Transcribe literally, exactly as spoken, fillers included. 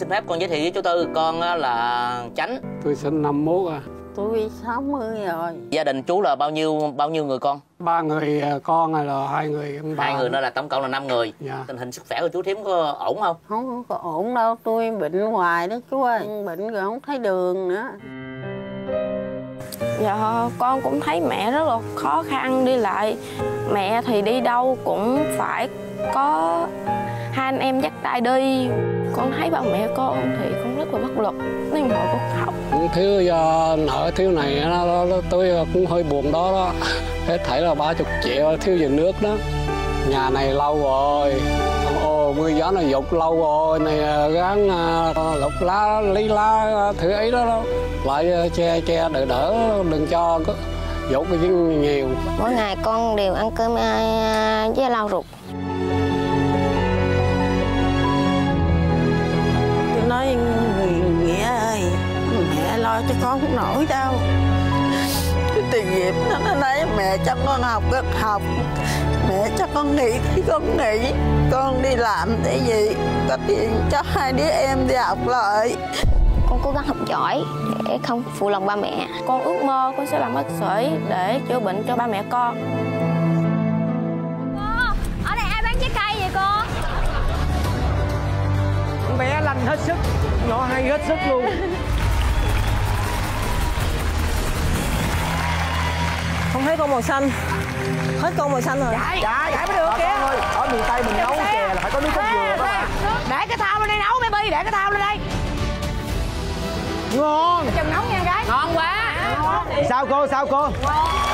xin phép con giới thiệu với chú Tư, con là Chánh. Tôi sinh năm mốt à. Tôi sáu mươi rồi. Gia đình chú là bao nhiêu bao nhiêu người con? Ba người con, là hai người ba. Hai người nữa là tổng cộng là năm người. Dạ. Tình hình sức khỏe của chú Thiếm có ổn không? Không có ổn đâu, tôi bệnh hoài đó chú ơi. Bệnh rồi không thấy đường nữa. Dạ, con cũng thấy mẹ rất là khó khăn đi lại. Mẹ thì đi đâu cũng phải có hai anh em dắt tay đi. Con thấy ba mẹ con thì con rất là bất lực. Nên hồi con học thiếu do nợ thiếu này đó, đó, đó, tôi cũng hơi buồn đó đó. Hết thảy là ba mươi triệu thiếu về nước đó. Nhà này lâu rồi, ồ mưa gió nó dột lâu rồi, này gắn lục lá, lý lá, thứ ấy đó đó. Lại che che đỡ đỡ, đừng cho dột cái nhiều. Mỗi ngày con đều ăn cơm với lau ruột. Tôi nói Nghĩa ơi, mẹ lo cho con không nổi đâu. Tiền dịp nó nói mẹ cho con học được học, mẹ cho con nghỉ thì con nghỉ, con đi làm để gì có tiền cho hai đứa em đi học lại. Con cố gắng học giỏi để không phụ lòng ba mẹ. Con ước mơ con sẽ làm bác sĩ để chữa bệnh cho ba mẹ con. Cô, ở đây ai bán trái cây vậy cô? Con bé lanh hết sức, nhỏ hay hết sức luôn. Không thấy con màu xanh. Hết con màu xanh rồi. Chạy, chạy, chạy mới được kìa. Con ơi, ở miền Tây mình nấu kìa là phải có nước cốt dừa đó mà. Để cái thau lên đây nấu bé Bi, để cái thau lên đây. Ngon. Chồng nấu nha gái. Ngon quá. Sao cô, sao cô? Ngon.